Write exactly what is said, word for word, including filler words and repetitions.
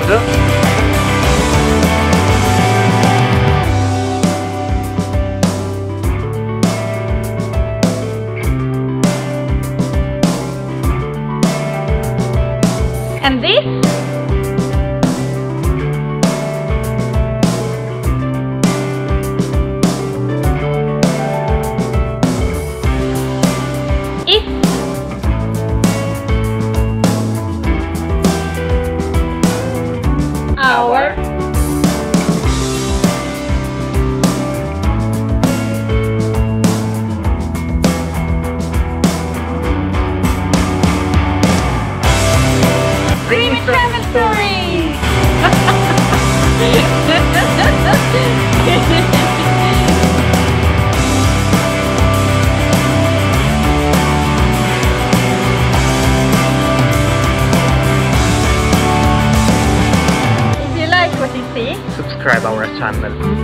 Giorgio. And this? Our dream travel story. Subscribe our channel.